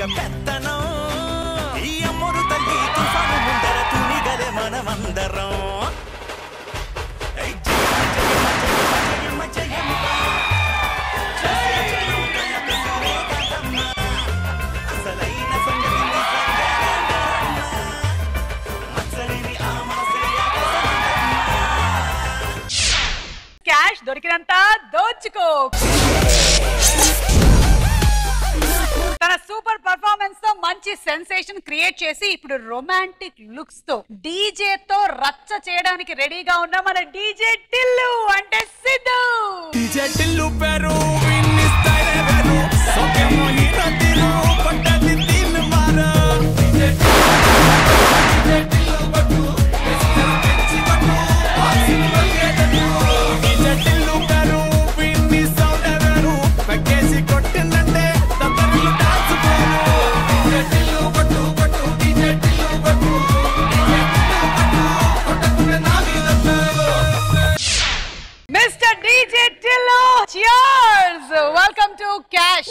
మగ పెత్తనం ఈ అమ్మరు తల్లి తుఫాను ముందర తునిగలే మనమందరం క్యాష్ దొరికినంత దోచుకో తన సూపర్ పర్ఫార్మెన్స్ తో మంచి సెన్సేషన్ క్రియేట్ చేసి ఇప్పుడు రొమాంటిక్ లుక్స్ తో డీజే తో రచ్చ చేయడానికి రెడీగా ఉన్న మన డీజే టిల్లు అంటే సిద్ధు డీజే టిల్లు పేరు విన్నిస్తారే వేరు సోకేమో హీరో టిల్లు పట్టది తిన్ మారా డీజే టిల్లు బట్టు మిస్టర్ పిచ్చి బట్టు ఆసిమగేదను డీజే టిల్లు పేరు విన్ని సౌండ్ వేరు పకేసి కొట్టనంటే Mr. DJ Tillu, cheers! Welcome to Cash.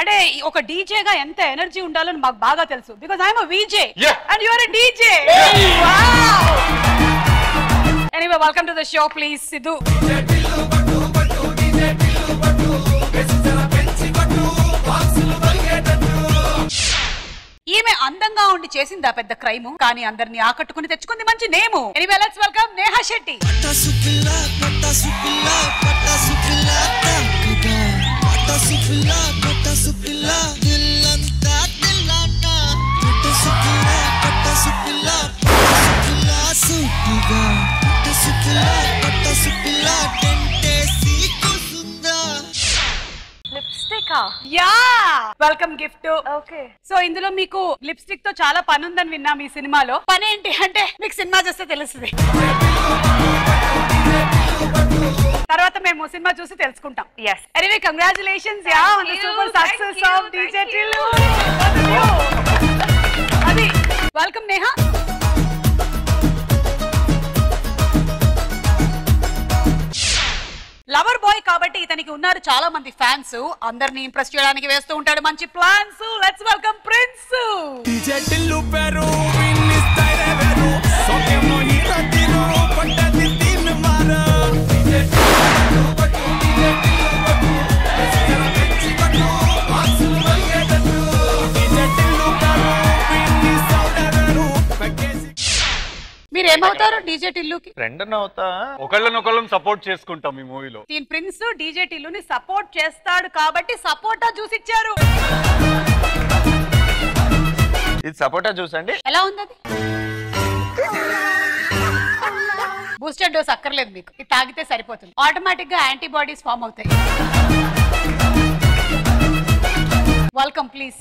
అడే ఒక DJ గా ఎంత ఎనర్జీ ఉండాలో నాకు బాగా తెలుసు because I am a VJ and you are a DJ. Wow! Anyway, welcome to the show, please, Sidhu. ఈమె అందంగా ఉండి చేసిందా పెద్ద క్రైమ్ కానీ అందరినీ ఆకట్టుకుని తెచ్చుకుంది మంచి name anyway let's welcome Neha Shetty welcome gift okay so ఇందులో మీకు లిప్స్టిక్ తో చాలా పని ఉందని విన్నా మీ సినిమాలో పని ఏంటి అంటే మీకు సినిమా చూస్తే తెలుస్తుంది తర్వాత మేము సినిమా చూసి తెలుసుకుంటాం anyway congratulations yeah on the super success of DJ Tillu అది వెల్కమ్ నేహా లవర్ బాయ్ కాబట్టి ఇతనికి ఉన్నారు చాలా మంది ఫ్యాన్స్ అందర్ని ఇంప్రెస్ చేయడానికి వేస్తూ ఉంటాడు మంచి plans let's welcome prince DJ Tillu పేరు విన్నిస్తారే వేరు సోకేమో హీరో టిల్లు పట్టది తిన్ మారా డీజే టిల్లు పట్టు డీజే టిల్లు పట్టు మిస్టర్ పిచ్చి పట్టు ఆసిమగేదను డీజే టిల్లు పేరు విన్నిస్తారే వేరు పక్కేసి మీరు ఏమవుతారు డీజే టిల్లుకి ఫ్రెండ్ అవుతా ఒకళ్ళనొకళ్ళం సపోర్ట్ చేసుకుంటాం ఈ మూవీలో దీని ప్రిన్స్ డీజే టిల్లుని సపోర్ట్ చేస్తాడు కాబట్టి సపోర్టా జ్యూస్ ఇచ్చారు ఇది సపోర్టా జ్యూస్ అండి ఎలా ఉంది అది బూస్టర్ డోస్ అక్కర్లేదు మీకు ఇది తాగితే సరిపోతుంది ఆటోమేటిక్ గా యాంటీబాడీస్ ఫామ్ అవుతాయి వెల్కమ్ ప్లీజ్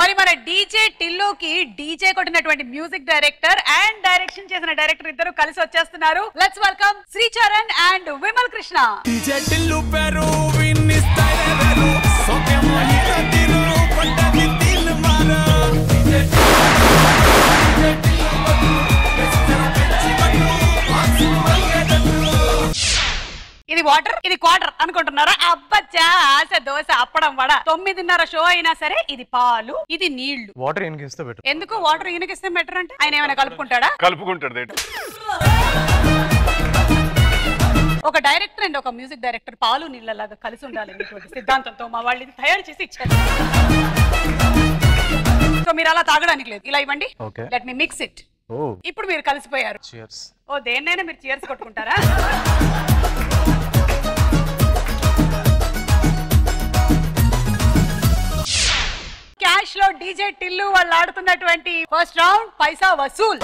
మరి మన డీజే టిల్లుకి డీజే కొట్టినటువంటి మ్యూజిక్ డైరెక్టర్ అండ్ డైరెక్షన్ చేసిన డైరెక్టర్ ఇద్దరు కలిసి వచ్చేస్తున్నారు let's welcome Shri Charan and Vimal Krishna DJ Tillu పేరు విన్నిస్తారే వేరు సోకేమో హీరో టిల్లు పట్టది తిన్ మారా డీజే టిల్లు బట్టు మిస్టర్ పిచ్చి బట్టు ఆసిమగేదను ఇది వాటర్ ఇది క్వార్టర్ అనుకుంటున్నారా అబ్బచ్చా ఆశ దోశ అప్పడం వడ 9:30 షో అయినా సరే ఇది పాలు ఇది నీళ్లు వాటర్ ఈయనకిస్తే బెటర్ ఎందుకు వాటర్ ఈయనకిస్తే బెటర్ అంటే ఆయన ఏమైనా కలుపుకుంటాడా కలుపుకుంటాడు ఒక డైరెక్టర్ అండ్ ఒక మ్యూజిక్ డైరెక్టర్ పాలు నీళ్ళలాగా కలిసి ఉండాలి అనేటువంటి సిద్ధాంతంతో మా వాళ్ళు ఇది తయారు చేసి ఇచ్చారు సో మీరు అలా తాగడానికి లేదు ఇలా ఇవ్వండి లెట్ మీ మిక్స్ ఇట్ ఇప్పుడు మీరు కలిసిపోయారు ఓ దేన్నైనా మీరు చీర్స్ కొట్టుకుంటారా క్యాష్ లో డీజే టిల్లు వాళ్ళు ఆడుతున్నటువంటి ఫస్ట్ రౌండ్ పైసా వసూల్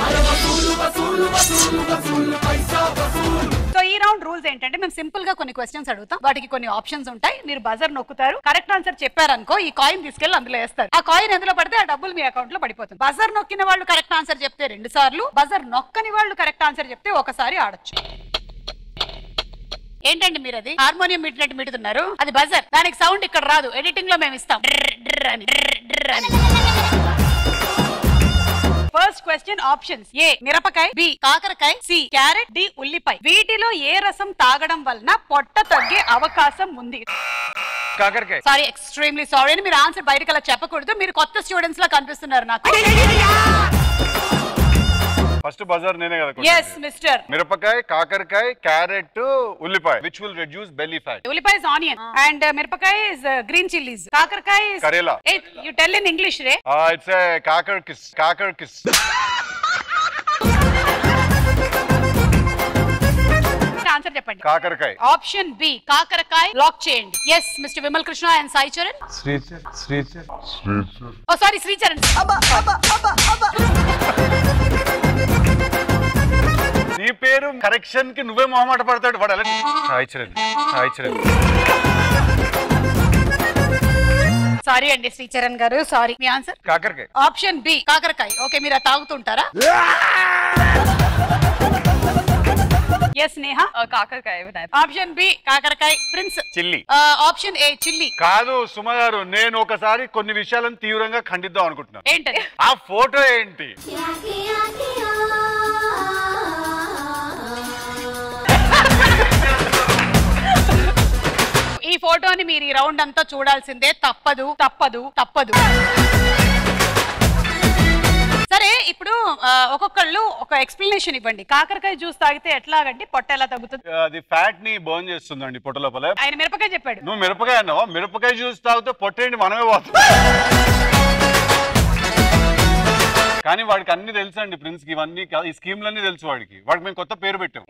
సో ఈ రౌండ్ రూల్స్ ఏంటంటే మేము సింపుల్ గా కొన్ని క్వశ్చన్స్ అడుగుతాం వాటికి కొన్ని ఆప్షన్స్ ఉంటాయి మీరు బజర్ నొక్కుతారు కరెక్ట్ ఆన్సర్ చెప్పారనుకో ఈ కాయిన్ తీసుకెళ్లి అందులో వేస్తారు ఆ కాయిన్ ఎందులో పడితే ఆ డబ్బులు మీ అకౌంట్ లో పడిపోతుంది బజర్ నొక్కిన వాళ్ళు కరెక్ట్ ఆన్సర్ చెప్తే 2 సార్లు బజర్ నొక్కని వాళ్ళు కరెక్ట్ ఆన్సర్ చెప్తే 1 సారి ఆడొచ్చు ఏంటండి మీరు అది హార్మోనియం మిట్టినట్టు మిడుతున్నారు అది బజర్ దానికి సౌండ్ ఇక్కడ రాదు ఎడిటింగ్ లో మేము ఇస్తాం First question options. A. Mirapakai. B. Kakarakai. C. Carrot. D. Ullipai. Veetilo A rasam tagadam valna potta tagge avakasam undi. Kakarakai. Sorry, extremely sorry. And your answer bayadikala cheppakudadu. Meer kotta students la kanipistunnaru naaku. First buzzer nene kada question. Yes, mister. Mirapakai, kakarakai, carrot, ullipai. Which will reduce belly fat? Ullipai is onion. And mirapakai is green chilies. Kakarakai is... Karela. Hey, you tell in English, Ray. It's a kakarkis. Kakarkis. Answer Japandi. Kakarakai. Option B. Kakarakai. Lock chained. Yes, Mr. Vimal Krishna and Sai Charan. Sri Charan. Oh, sorry, Sri Charan. Abba. You pay correction ki nuve Muhammad padtadu vadala Sai Charan. Sorry andi Sri Charan garu, sorry. My answer kakarakai. Option B kakarakai. Okay, meera taagutuntara. Yes, Neha. Kakarakai vidai. Option B kakarakai. Prince chilli. Option A chilli. Kaadu Suma garu, nenu okasari konni vishayalan teevranga khandiddam anukuntunna. Entadi aa photo enti? ఈ ఫోటోని మీరు ఈ round అంతా చూడాల్సిందే. తప్పదు. సరే, ఇప్పుడు ఒక్కొక్కళ్ళు ఒక ఎక్స్‌ప్లనేషన్ ఇవ్వండి. కాకరకాయ జ్యూస్ తాగితే ఎట్లాగండి? పొట్ట ఎలా తగ్గుతుంది? అది ఫ్యాట్ ని బర్న్ చేస్తుందండి పొట్ట లోపల. ఆయన మిరపకాయ చెప్పాడు. నువ్వు మిరపకాయ అన్నావా? మిరపకాయ జ్యూస్ తాగితే పొట్టేంటి మనమే పోతుంది. కానీ వాడికి అన్ని తెలుసండి ప్రిన్స్ కి, ఇవన్నీ ఈ స్కీమ్లన్నీ తెలుసు వాడికి. వాడికి మేము కొత్త పేరు పెట్టాం.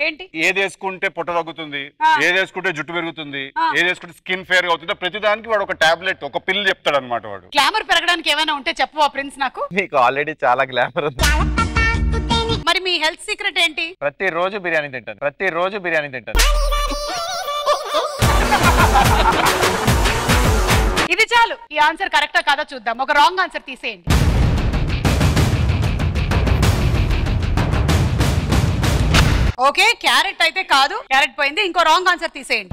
ఏది వేసుకుంటే పొట్ట తగ్గుతుంది, ఏది వేసుకుంటే జుట్టు పెరుగుతుంది, ఏది వేసుకుంటే స్కిన్ ఫేర్ గా అవుతుందో ప్రతి దానికి వాడు ఒక టాబ్లెట్, ఒక పిల్ చెప్తాడు అనమాట. వాడు గ్లామర్ పెరగడానికి ఏమైనా ఉంటే చెప్పవా ప్రిన్స్? నాకు నీకు ఆల్రెడీ చాలా గ్లామర్ ఉంది. మరి మీ హెల్త్ సీక్రెట్ ఏంటి? ప్రతిరోజు బిర్యానీ తింటాను. ఇది చాలు. ఈ ఆన్సర్ కరెక్టా కాదా చూద్దాం. ఒక రాంగ్ ఆన్సర్ తీసేయండి. ఓకే, క్యారెట్ అయితే కాదు, క్యారెట్ పోయింది. ఇంకో రాంగ్ ఆన్సర్ తీసేయండి.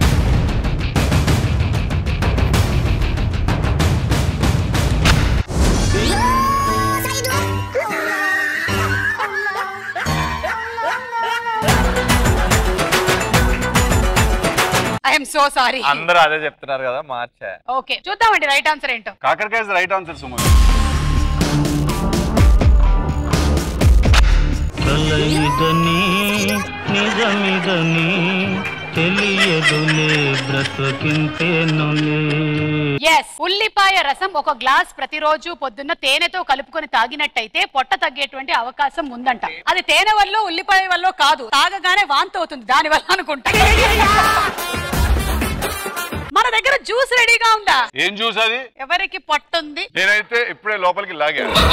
I'm so sorry. అందరూ అదే చెప్తున్నారు కదా, మార్చా. ఓకే, చూద్దామండి రైట్ ఆన్సర్ ఏంటో. కాకరకాయ ఇస్ రైట్ ఆన్సర్ సుమ. ఉల్లిపాయ రసం ఒక గ్లాస్ ప్రతిరోజు పొద్దున్న తేనెతో కలుపుకొని తాగినట్టయితే పొట్ట తగ్గేటువంటి అవకాశం ఉందంట. అది తేనె వల్ల, ఉల్లిపాయ వల్ల కాదు, తాగగానే వాంతి అవుతుంది దానివల్ల అనుకుంటా. మన దగ్గర జ్యూస్ రెడీగా ఉందా? ఏం జ్యూస్ అది? ఎవరికి పొట్టుంది? నేనైతే ఇప్పుడే లోపలికి లాగాను.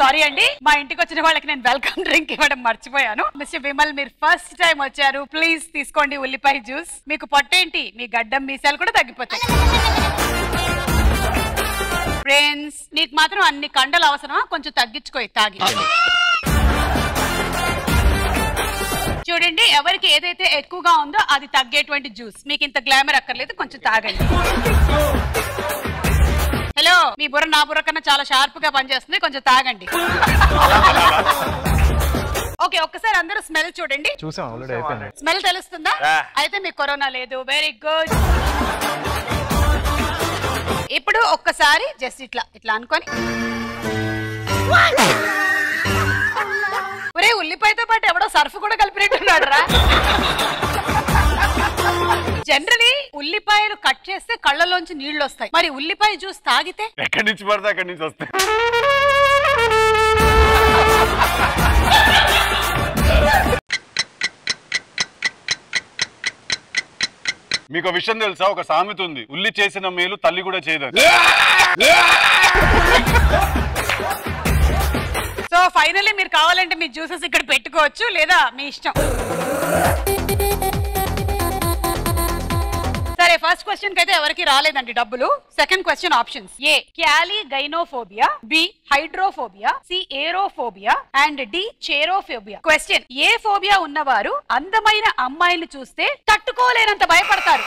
సారీ అండి, మా ఇంటికి వచ్చిన వాళ్ళకి నేను వెల్కమ్ డ్రింక్ ఇవ్వడం మర్చిపోయాను. మిస్టర్ విమల్, మీరు ఫస్ట్ టైం వచ్చారు, ప్లీజ్ తీసుకోండి ఉల్లిపాయ జ్యూస్. మీకు పొట్టేంటి, మీ గడ్డం మీసాలు కూడా తగ్గిపోతాయి. ఫ్రెండ్స్, నీకు మాత్రం అన్ని కండలు అవసరమా? కొంచెం తగ్గించుకోయి తాగి చూడండి. ఎవరికి ఏదైతే ఎక్కువగా ఉందో అది తగ్గేటువంటి జ్యూస్. మీకు ఇంత గ్లామర్ అక్కర్లేదు, కొంచెం తాగండి. హలో, మీ బుర్ర నా బుర్ర కన్నా చాలా షార్ప్ గా పనిచేస్తుంది, కొంచెం తాగండి. ఓకే, ఒక్కసారి అందరూ స్మెల్ చూడండి. స్మెల్ తెలుస్తుందా? అయితే మీకు కరోనా లేదు. Very good. ఇప్పుడు ఒక్కసారి జస్ట్ ఇట్లా అనుకొని, ఒరే ఉల్లిపాయతో పాటు ఎవడో సర్ఫ్ కూడా కలిపినట్టున్నాడు రా. జనరలీ ఉల్లిపాయలు కట్ చేస్తే కళ్ళలోంచి నీళ్లు వస్తాయి. మరి ఉల్లిపాయ జ్యూస్ తాగితే ఎక్కడి నుంచి పడతా అక్కడి నుంచి వస్తాయి. మీకు విషయం తెలుసా? ఒక సామెత ఉంది, ఉల్లి చేసిన మేలు తల్లి కూడా చేయదు. సో ఫైనల్లీ మీరు కావాలంటే మీ జ్యూసెస్ ఇక్కడ పెట్టుకోవచ్చు, లేదా మీ ఇష్టం. సరే, ఫస్ట్ క్వశ్చన్ కైతే ఎవరికి రాలేదండి డబ్బులు. Second question options. A caligynephobia, B hydrophobia, C aerophobia and D cherophobia. Question: ఏ ఫోబియా ఉన్నవారు అందమైన అమ్మాయిలు చూస్తే తట్టుకోలేనంత భయపడతారు?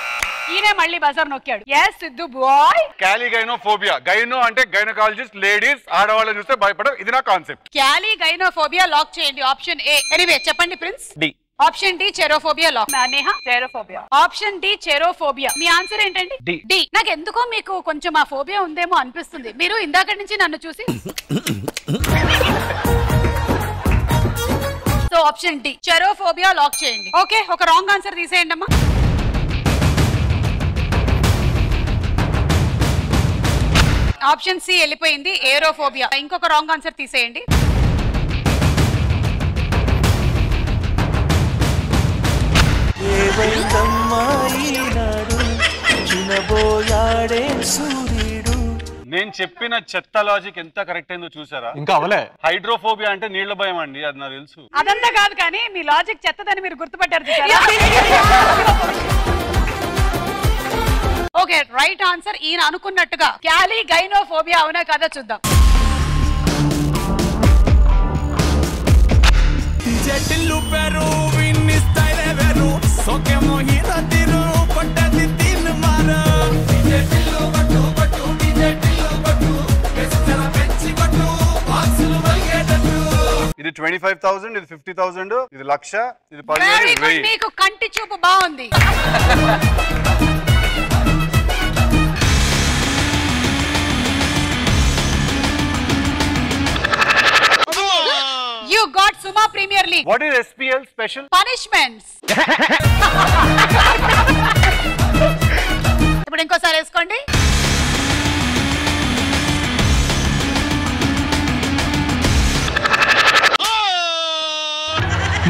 ఈనే మళ్ళీ బజర్ నొక్కాడు. yes Siddhu bye. Caligynephobia, gyno అంటే గైనకాలజిస్ట్, లేడీస్ ఆడవాళ్ళని చూస్తే భయపడడం, ఇది నా కాన్సెప్ట్. క్యాలిగైనోఫోబియా లాక్ చేయండి ఆప్షన్ ఏ. ఎనీవే చెప్పండి prince. D option D cherophobia lock. Neha cherophobia option D cherophobia. మీ ఆన్సర్ ఏంటండి? డి. నాకు ఎందుకో మీకు కొంచెం ఆ ఫోబియా ఉందేమో అనిపిస్తుంది. మీరు ఇందాక నుంచి నన్ను చూసి so option D cherophobia lock చేయండి. ఓకే ఒక రాంగ్ ఆన్సర్ తీసేయండి అమ్మా. ఆప్షన్ సి వెళ్ళిపోయింది ఏరోఫోబియా. ఇంకొక రాంగ్ ఆన్సర్ తీసేయండి. నేను చెప్పిన చెత్త లాజిక్ ఎంత కరెక్ట్ అయిందో చూసారా? ఇంకా అవలే. హైడ్రోఫోబియా అంటే నీళ్ల భయం అండి, అది నాకు తెలుసు. అదంతా కాదు కానీ మీ లాజిక్ చెత్తదని మీరు గుర్తుపట్టారు. ఓకే రైట్ ఆన్సర్ ఈయన అనుకున్నట్టుగా క్యాలీ గైనోఫోబియా అవునా కదా చూద్దాం. ఇది 25,000, ఇది 50,000, ఇది లక్ష, ఇది 10,000. మీకు కంటి చూపు బాగుంది. You got Suma Premier League. What is SPL special? Punishments. ఇప్పుడు ఇంకోసారి వేసుకోండి.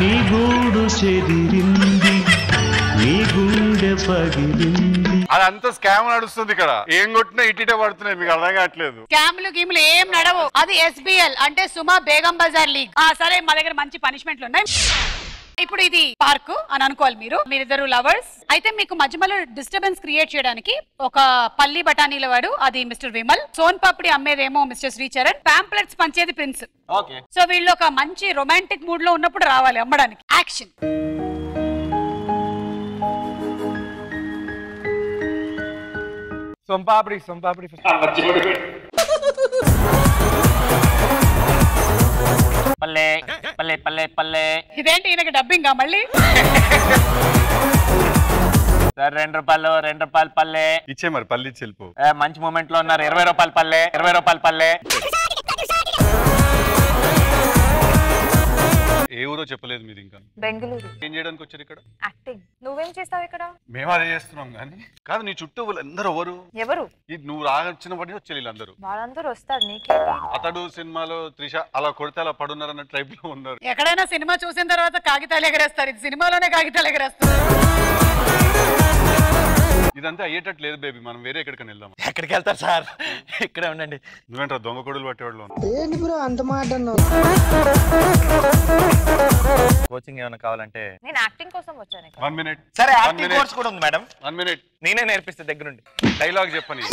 నీ గూడు చెదిరింది, నీ గుండె పగిలింది. అదంతా స్కామ్ నడుస్తుంది ఇక్కడ. ఏం కొట్టినా ఇట్టే పడుతున్నాయి, మీకు అర్థం కావట్లేదు. స్కామ్లు గేమ్లు ఏం నడవు. అది SBL అంటే సుమా బేగం బజార్ లీగ్. సరే మా దగ్గర మంచి పనిష్మెంట్లు ఉన్నాయి. ఇప్పుడు ఇది పార్క్ అని అనుకోవాలి. మీరిద్దరు లవర్స్ అయితే మీకు మధ్యలో డిస్టర్బెన్స్ క్రియేట్ చేయడానికి ఒక పల్లి బఠానీల వాడు అది మిస్టర్ విమల్, సోన్ పాపిడి అమ్మేదేమో మిస్టర్ శ్రీ చరణ్, పాంప్లెట్స్ పంచేది ప్రిన్స్. సో వీళ్ళు ఒక మంచి రొమాంటిక్ మూడ్ లో ఉన్నప్పుడు రావాలి అమ్మడానికి. యాక్షన్. సొంపాపిడి పల్లె పల్లె పల్లె పల్లె. ఇదేంటి ఈయనకి డబ్బింగా మళ్ళీ? సార్ 2 రూపాయలు, 2 రూపాయలు పల్లె ఇచ్చే. మరి పల్లె ఇచ్చి వెళ్ళిపో. మంచి మూమెంట్ లో ఉన్నారు. 20 రూపాయలు పల్లె, 20 రూపాయలు పల్లె. ఏ ఊరో చెప్పలేదు మీరు ఇంకా. బెంగళూరు. ఏం చేయడానికి వచ్చారు ఇక్కడ? యాక్టింగ్. నువ్వేం చేస్తావు ఇక్కడ? మేము అదే చేస్తున్నాం కానీ. కాదు నీ చుట్టూ వాళ్ళందరూ ఎవరు? ఎవరు? ఇది నువ్వు రాగచ్చినప్పటి వచ్చే వీళ్ళందరూ. వాళ్ళందరూ వస్తారు నీకే. అతడు సినిమాలో త్రిష అలా కొడితే అలా పడున్నారు అన్న ట్రైప్ లో ఉన్నారు. ఎక్కడైనా సినిమా చూసిన తర్వాత కాగితాలు ఎగరేస్తారు. ఇది సినిమాలోనే కాగితాలు ఎగరేస్తారు. ఇదంతా అయ్యేటట్టు లేదు బేబీ, మనం వేరే ఎక్కడికైనా వెళ్దాం. ఎక్కడికి వెళ్తారు సార్? ఇక్కడే ఉండండి. నువ్వేంటో దొంగ కొడులు పట్టేవాళ్ళు అంత మాట. కోచింగ్ ఏమైనా కావాలంటే నేను యాక్టింగ్ కోసం వచ్చాను. 1 minute. సరే యాక్టింగ్ కోర్స్ కూడా ఉంది మేడం. 1 minute. నేనే నేర్పిస్తా దగ్గరుండి. డైలాగ్ చెప్పని.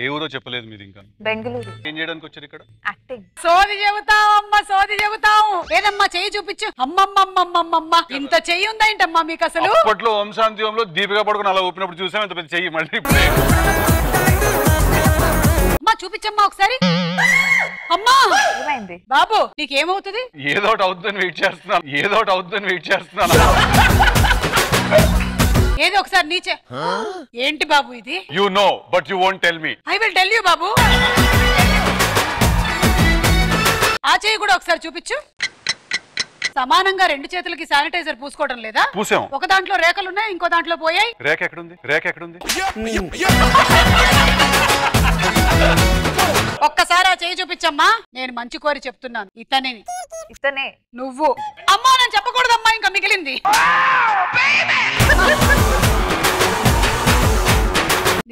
ఏ ఊరో చెప్పలేదు మీరు ఇంకా. బెంగళూరు. ఏం చేయడానికి వచ్చారు ఇక్కడ? యాక్టింగ్. సోది చెబుతావు అమ్మా, సోది చెబుతావు. ఏదమ్మా చెయ్యి చూపించు. అమ్మమ్మమ్మమ్మమ్మ ఇంత చెయ్యి ఉందా ఏంటమ్మా మీకు అసలు? అప్పట్లో ఓం శాంతి ఓంలో దీపిక పడుకుని అలా ఊపినప్పుడు చూసాం ఇంత పెద్ద చెయ్యి. మళ్ళీ అమ్మా చూపించమ్మా ఒకసారి. అమ్మా ఏమైంది బాబు నీకేమవుతుంది? ఏదోటి అవుతుందని వెయిట్ చేస్తున్నాను, ఏదోటి అవుతుందని వెయిట్ చేస్తున్నాను. ఏదో ఒకసారి నీచే. ఏంటి బాబు ఇది? You know but you won't tell me. I will tell you బాబు. ఆ చెయ్యి కూడా ఒకసారి చూపించు. సమానంగా 2 చేతులకి శానిటైజర్ పూసుకోవడం లేదా? పూసాం. ఒక దాంట్లో రేఖలు ఉన్నాయి, ఇంకో దాంట్లో పోయాయి. రేఖ ఎక్కడుంది? రేఖ ఎక్కడుంది? ఒక్కసారి ఆ చెయ్యి చూపించమ్మా. నేను మంచి కోరి చెప్తున్నాను. ఇతనే నువ్వు. అమ్మా నేను చెప్పకూడదమ్మా ఇంకా మిగిలింది.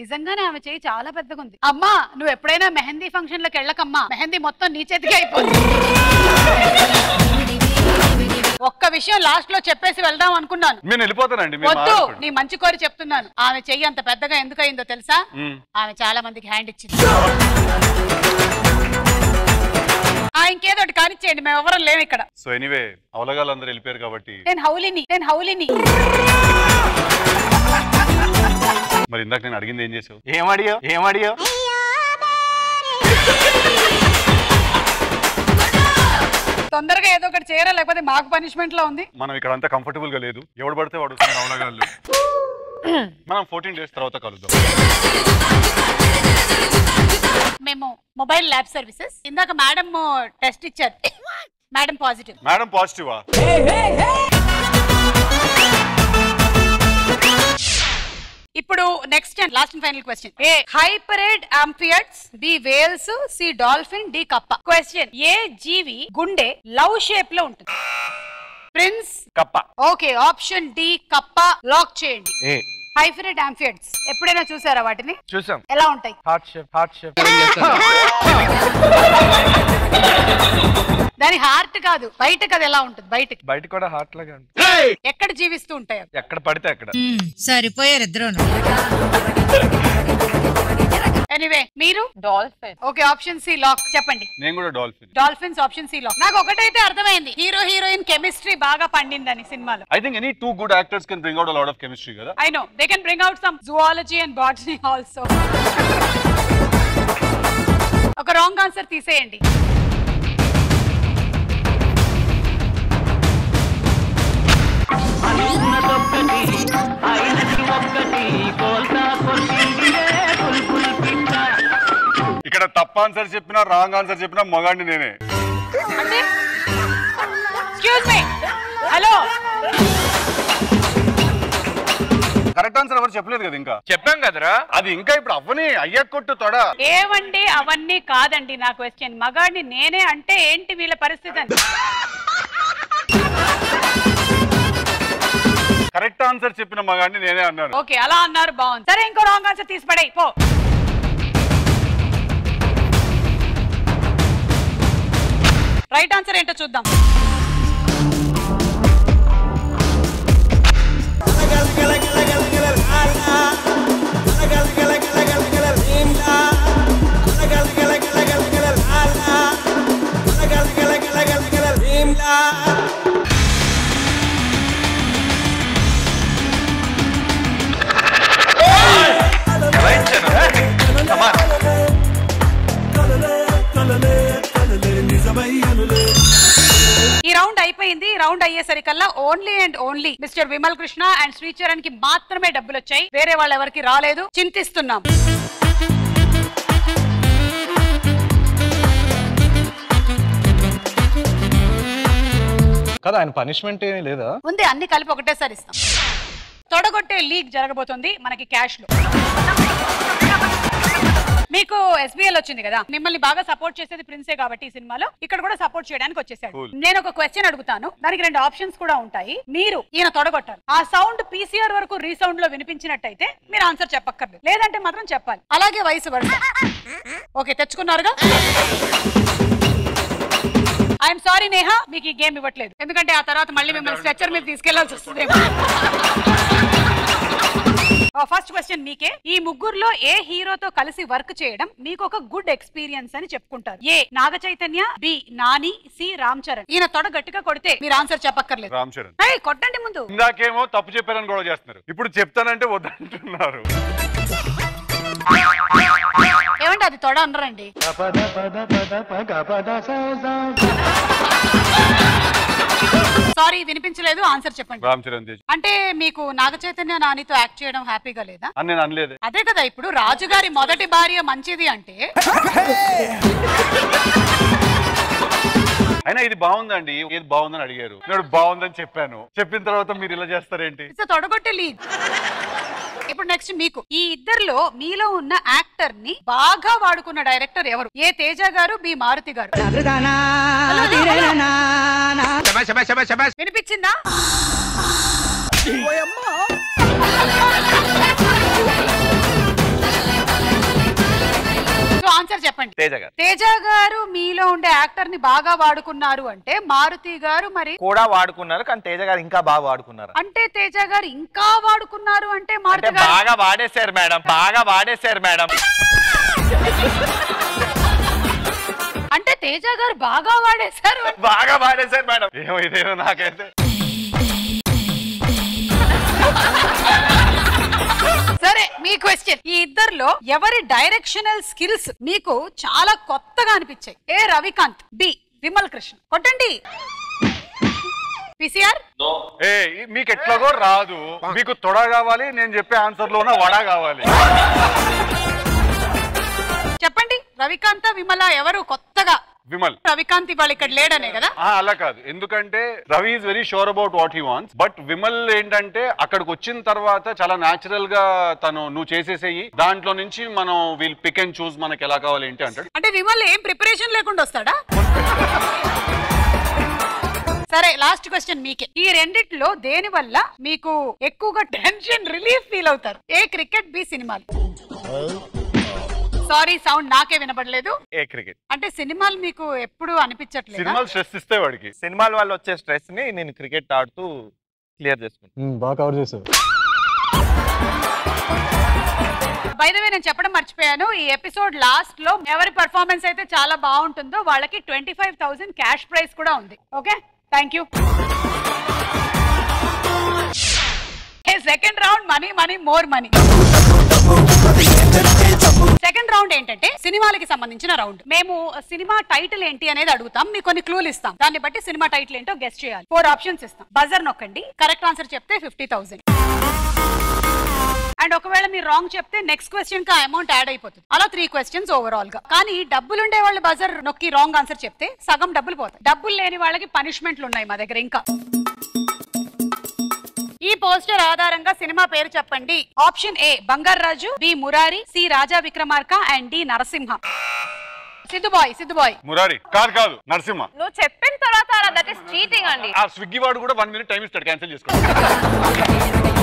నిజంగానే ఆమె చెయ్యి చాలా పెద్దగా ఉంది. అమ్మా నువ్వు ఎప్పుడైనా మెహందీ ఫంక్షన్ లకి వెళ్ళకమ్మా, మెహందీ మొత్తం నీ చేతికి అయిపోయింది. ఒక్క విషయం లాస్ట్ లో చెప్పేసి వెళ్దాం అనుకున్నాను. నేను వెళ్ళిపోతానండి. వద్దు నీ మంచి కోరి చెప్తున్నాను. ఆమె చెయ్యి అంత పెద్దగా ఎందుకు అయిందో తెలుసా? ఆమె చాలా మందికి హ్యాండ్ ఇచ్చింది. ఇంకేదో ఒకటి కానిచ్చేయండి, మేము ఎవరు లేము ఇక్కడ. సో ఎనీవే అవలగాలందరూ వెళ్ళిపోయారు కాబట్టి నేను హౌలిని. మరి ఇందాక నేను అడిగింది ఏం చేసావు? ఏం అడిగా? తొందరగా ఏదో ఒకటి చేయరా, లేకపోతే మాకు పనిష్మెంట్ లా ఉంది. మనం ఇక్కడ అంతా కంఫర్టబుల్ గా లేదు, ఎవడు పడితే వాడు అవలగాళ్ళు. మనం 14 days తర్వాత కలుద్దాం. మేము మొబైల్ ల్యాబ్ సర్వీసెస్. ఇందాక మేడం టెస్ట్ ఇచ్చారు, మేడం పాజిటివ్. మేడం పాజిటివా? ఇప్పుడు next and last and final question. A హైపరేడ్ ఆంఫియడ్స్, B whales, C dolphin, D కప్ప. క్వశ్చన్: ఏ జీవి గుండె లవ్ షేప్ లో ఉంటుంది? ప్రిన్స్. కప్ప. ఓకే, ఆప్షన్ డి కప్ప లాక్ చేయండి. ఏ హైపరేడ్ ఆంఫియడ్స్ ఎప్పుడైనా చూసారా వాటిని? చూసాం. ఎలా ఉంటాయి? Heart shape. దాని హార్ట్ కాదు, బయట కదా ఎలా ఉంటుంది? బయట కూడా హార్ట్ లాగా ఉంటుంది. ఎక్కడ జీవిస్తూ ఉంటాయి? ఎక్కడ పడితే అక్కడ. సరిపోయారు ఇద్దరు. ఎనీవే మీరు dolphin. Okay, option C lock. చెప్పండి. నేను కూడా డాల్ఫిన్స్, ఆప్షన్ సి లాక్. నాకు ఒకటైతే అర్థమైంది, హీరో హీరోయిన్ కెమిస్ట్రీ బాగా పండిందని సినిమాలో. I think any two good actors can bring out a lot of chemistry కదా. I know they can bring out some zoology and botany also. ఒక wrong answer తీసేయండి. ఇక్కడ తప్ప ఆన్సర్ చెప్పినా రాంగ్ ఆన్సర్ చెప్పినా మగాడిని నేనే. హలో, కరెక్ట్ ఆన్సర్ ఎవరు చెప్పలేదు కదా? ఇంకా చెప్పాం కదరా, అది ఇంకా ఇప్పుడు అవన్నీ అయ్యా కొట్టు తొడ. ఏమండి అవన్నీ కాదండి నా క్వశ్చన్. మగాడిని నేనే అంటే ఏంటి వీళ్ళ పరిస్థితి అని. కరెక్ట్ ఆన్సర్ చెప్పిన మగాడిని నేనే అన్నాను. ఓకే, అలా అన్నారు, బాగుంది. సరే ఇంకో రాంగ్ ఆన్సర్ తీసి పడే పో. రైట్ ఆన్సర్ ఏంటో చూద్దాం. ఈ రౌండ్ అయిపోయింది. రౌండ్ అయ్యేసరికల్లా only and only mister Vimal Krishna and Shri Charan కి మాత్రమే డబ్బులు వచ్చాయి, వేరే వాళ్ళు ఎవరికి రాలేదు. చింతిస్తున్నాం. కదా ఆయన పనిష్మెంట్ ఏమీ లేదా? ఉంది, అన్ని కలిపి ఒకటేసారి ఇస్తాం. తొడగొట్టే లీక్ జరగబోతుంది మనకి క్యాష్ లో. మీకు ఎస్బిఎల్ వచ్చింది కదా, మిమ్మల్ని బాగా సపోర్ట్ చేసేది ప్రిన్సే కాబట్టి ఈ సినిమాలో ఇక్కడ కూడా సపోర్ట్ చేయడానికి వచ్చేసాడు. నేను ఒక క్వశ్చన్ అడుగుతాను, దానికి 2 ఆప్షన్స్ కూడా ఉంటాయి. మీరు ఈయన తొడగొట్టారు, ఆ సౌండ్ పీసీఆర్ వరకు రీసౌండ్ లో వినిపించినట్టయితే మీరు ఆన్సర్ చెప్పక్కర్లేదు, లేదంటే మాత్రం చెప్పాలి. అలాగే వయసు వరకు. ఓకే, తెచ్చుకున్నారుగా. ఐఎమ్ సారీ నేహా, మీకు ఈ గేమ్ ఇవ్వట్లేదు, ఎందుకంటే ఆ తర్వాత మళ్ళీ మిమ్మల్ని స్ట్రెచ్చర్ మీద తీసుకెళ్లాల్సి వస్తుంది. ఫస్ట్ క్వశ్చన్ మీకే. ఈ ముగ్గురులో ఏ హీరోతో కలిసి వర్క్ చేయడం మీకు ఒక గుడ్ ఎక్స్పీరియన్స్ అని చెప్పుకుంటారు? A Naga Chaitanya, B Nani, C Ram Charan. ఈయన తొడ గట్టిగా కొడితే మీరు ఆన్సర్ చెప్పక్కర్లేదు. రామ్చరణ్. ఏయ్ కొట్టండి ముందు. ఇందాకేమో తప్పు చెప్పారని గొడవ చేస్తున్నారు, ఇప్పుడు చెప్తానంటే వద్దంటున్నారు. ఏమంటే అది తొడ అనరండి. సారీ వినిపించలేదు, ఆన్సర్ చెప్పండి. రామ్చరణ్. అంటే మీకు నాగ చైతన్య నానితో యాక్ట్ చేయడం హ్యాపీగా లేదా? నేను అనలేదు. అదే కదా, ఇప్పుడు రాజుగారి మొదటి భార్య మంచిది అంటే. అయినా ఇది బాగుందండి, ఏది బాగుందని అడిగారు, నేను బాగుందని చెప్పాను. చెప్పిన తర్వాత మీరు ఇలా చేస్తారేంటి? తొడగొట్టే లీగ్. ఇప్పుడు నెక్స్ట్ మీకు, ఈ ఇద్దరిలో మీలో ఉన్న యాక్టర్ ని బాగా వాడుకున్న డైరెక్టర్ ఎవరు? ఏ తేజ గారు, బి మారుతి గారు. వినిపించిందా? ఆన్సర్ చెప్పండి. తేజ గారు మీలో ఉండే యాక్టర్ ని బాగా వాడుకున్నారు అంటే మారుతి గారు మరి కూడా వాడుకున్నారు, కానీ తేజ గారు ఇంకా బాగా వాడుకున్నారు. అంటే తేజ గారు ఇంకా వాడుకున్నారు అంటే మారుతి గారు బాగా వాడేశారు మేడం. అంటే తేజ గారు బాగా వాడేశారు, బాగా వాడేశారు మేడం. ఏమో ఇదేమో నాకైతే. సరే మీ క్వశ్చన్, ఈ ఇద్దరులో ఎవరి డైరెక్షనల్ స్కిల్స్ మీకు చాలా కొత్తగా అనిపించాయి? A Ravikanth, B Vimal Krishna. కొట్టండి. పిసిఆర్, మీకు ఎట్లాగో రాదు, మీకు తొడ కావాలి, నేను చెప్పే ఆన్సర్ లోన వడ కావాలి. చెప్పండి రవికాంత విమల ఎవరు కొత్తగా? విమల్. రవికాంత్ ఇవాళ ఇక్కడ లేడనే కదా? అలా కాదు, ఎందుకంటే Ravi is very sure about what he wants, but Vimal ఏంటంటే అక్కడికి వచ్చిన తర్వాత చాలా న్యాచురల్ గా తను నువ్వు చేసేసేయి, దాంట్లో నుంచి మనం విల్ పిక్ అండ్ చూస్, మనకి ఎలా కావాలి ఏంటి అంటాడు. అంటే విమల్ ఏం ప్రిపరేషన్ లేకుండా వస్తాడా? సరే లాస్ట్ క్వశ్చన్ మీకే, ఈ రెండిట్లో దేని వల్ల మీకు ఎక్కువగా టెన్షన్ రిలీఫ్ ఫీల్ అవుతారు? ఏ క్రికెట్, బి సినిమాలు. సారీ సౌండ్ నాకే వినబడలేదు. A cricket. అంటే సినిమాలు మీకు ఎప్పుడు అనిపించట్లేదు? సినిమాలు స్ట్రెస్ ఇస్తే వాడికి, సినిమాల వల్ల వచ్చే స్ట్రెస్ ని నేను క్రికెట్ ఆడుతూ క్లియర్ చేసుకుంటాను. బాగా కవర్ చేశారు. బై ద వే నేను చెప్పడం మర్చిపోయాను, ఈ ఎపిసోడ్ లాస్ట్ లో ఎవరి పర్ఫార్మెన్స్ అయితే చాలా బాగుంటుందో వాళ్ళకి 25,000 క్యాష్ ప్రైజ్ కూడా ఉంది. Okay, thank you. Second round money money more money. Second round ఏంటంటే సినిమాలకి సంబంధించిన రౌండ్. మేము సినిమా టైటిల్ ఏంటి అనేది అడుగుతాం, మీకు కొన్ని క్లూలు ఇస్తాం, దాన్ని బట్టి సినిమా టైటిల్ ఏంటో గెస్ట్ చేయాలి. 4 ఆప్షన్స్ ఇస్తాం, బజర్ నొక్కండి, కరెక్ట్ ఆన్సర్ చెప్తే 50,000, అండ్ ఒకవేళ మీరు రాంగ్ చెప్తే నెక్స్ట్ క్వశ్చన్ కి అమౌంట్ యాడ్ అయిపోతుంది. అలా 3 క్వశ్చన్స్ ఓవరాల్ గా. కానీ డబ్బులుండే వాళ్ళు బజర్ నొక్కి రాంగ్ ఆన్సర్ చెప్తే సగం డబ్బులు పోతాయి, డబ్బులు లేని వాళ్ళకి పనిష్మెంట్లు ఉన్నాయి మా దగ్గర. ఇంకా ఈ పోస్టర్ ఆధారంగా సినిమా పేరు చెప్పండి. Option A Bangaru Raju, B Murari, C Raja Vikramarka, and D Narasimha. Siddhubhai, Siddhubhai. Murari కాదు, కాదు నరసింహ. నువ్వు చెప్పిన తర్వాత అలా దట్ ఇస్ చీటింగ్ అండి. ఆ స్విగ్గీ వాడు కూడా 1 నిమిషం టైం ఇస్తాడు, క్యాన్సిల్ చేసుకోండి.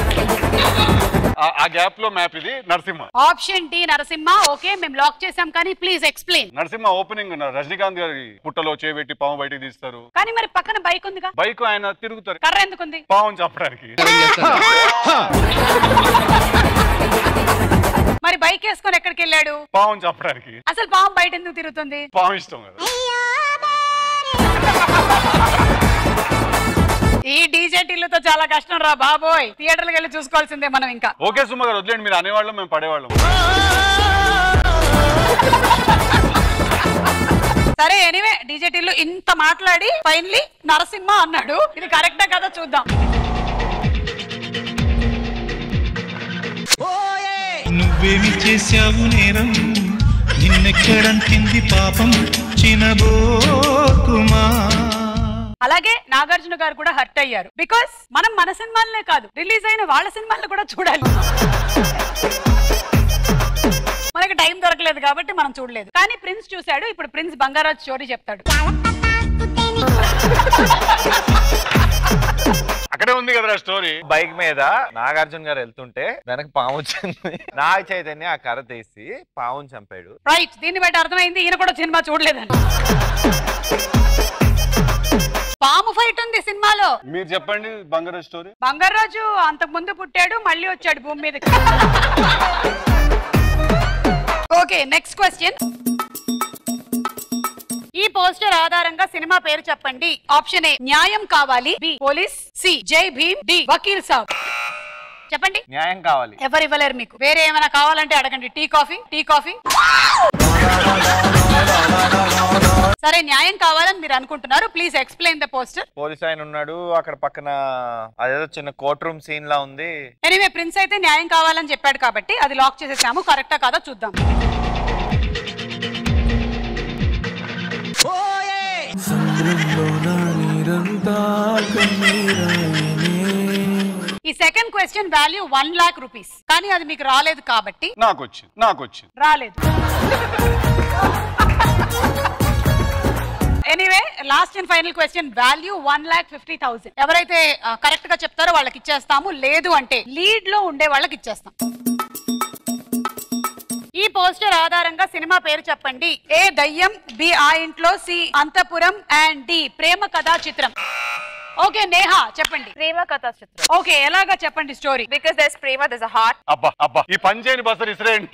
ఆ గ్యాప్ లో మ్యాప్ ఇది Narasimha. Option D Narasimha. Okay మేము లాక్ చేసాం, కానీ please explain. Narasimha opening Rajinikanth గారి పుట్టలో చేపెట్టి పాము బయటకు తీస్తారు, కానీ మరి పక్కన బైక్ ఉందిగా, బైక్ ఆయన తిరుగుతారు, కర్ర ఎందుకుంది? పాము చంపడానికి. మరి బైక్ వేసుకొని ఎక్కడికి వెళ్ళాడు? పాము చంపడానికి. అసలు పాము బయట ఎందుకు తిరుగుతుంది? పాము ఇష్టం కదా. ఈ డీజే టిల్లుతో చాలా కష్టం రా బాబోయ్, థియేటర్కి వెళ్ళి చూసుకోవాల్సిందే మనం. ఇంకా ఓకే సుమ గారు వదిలేండి, మీరు అనేవాళ్ళం మేము పడేవాళ్ళం. సరే ఎనీవే, డీజే టిల్లు ఇంత మాట్లాడి ఫైనలీ నరసింహ అన్నాడు, ఇది కరెక్టా కదా చూద్దాం. నువ్వేమి చేశావు నేరం, నిన్నెక్కడంటింది పాపం చినబోకుమా. అలాగే నాగార్జున గారు కూడా హర్ట్ అయ్యారు, బికాస్ మనం మన సినిమాలనే కాదు రిలీజ్ అయిన వాళ్ళ సినిమాలను కూడా చూడాలి, మనకి టైం దొరకలేదు కాబట్టి మనం చూడలేదు. కానీ ప్రిన్స్ చూశాడు, ఇప్పుడు ప్రిన్స్ బంగారాజు స్టోరీ చెప్తాడు. అక్కడే ఉంది కదా స్టోరీ, బైక్ మీద నాగార్జున గారు వెళ్తుంటే వెనక పాము వచ్చింది, నాగ చైతన్య ఆ కర్ర తీసి పావును చంపాడు. రైట్, దీన్ని బట్టి అర్థమైంది ఈయన కూడా సినిమా చూడలేదండి. పాము ఫైట్ ఉంది సినిమాలో. మీరు చెప్పండి బంగారాజు స్టోరీ. బంగారాజు అంతకు ముందు పుట్టాడు, మళ్ళీ వచ్చాడు భూమి మీదకి. ఓకే నెక్స్ట్ క్వశ్చన్, ఈ పోస్టర్ ఆధారంగా సినిమా పేరు చెప్పండి. ఆప్షన్ ఏ న్యాయం కావాలి, బి పోలీస్, సి జై భీమ్, డి వకీల్ సాబ్. చెప్పండి. న్యాయం కావాలి. ఎవరు ఇవ్వలేరు మీకు, వేరే ఏమైనా కావాలంటే అడగండి. Tea coffee, tea coffee. సరే న్యాయం కావాలని మీరు అనుకుంటున్నారు, please explain the poster. Police ఆయన ఉన్నాడు, అక్కడ పక్కన అదేదో చిన్న కోర్ట్ రూమ్ సీన్ లా ఉంది. ఎనీవే ప్రిన్స్ అయితే న్యాయం కావాలని చెప్పాడు కాబట్టి అది లాక్ చేసేసాము, కరెక్టా కాదా చూద్దాం. ఈ second question value 1 lakh rupees, కానీ అది మీకు రాలేదు కాబట్టి నాకు వచ్చింది రాలేదు. Anyway last and final question value 1,50,000. ఎవరైతే కరెక్ట్ గా చెప్తారో వాళ్ళకి ఇచ్చేస్తాము, లేదు అంటే లీడ్ లో ఉండే వాళ్ళకి ఇచ్చేస్తాం. ఈ పోస్టర్ ఆధారంగా సినిమా పేరు చెప్పండి. ఏ దయ్యం, బి ఆ ఇంట్లో, C Anantapuram, and D Prema Katha Chitram. Okay Neha చెప్పండి. ప్రేమ కథా చిత్రం. ఓకే ఎలాగా చెప్పండి story. Because there is prema, there is a heart. అబ్బా అబ్బా ఈ పంజేని బసర్ ఇస్రేంట్.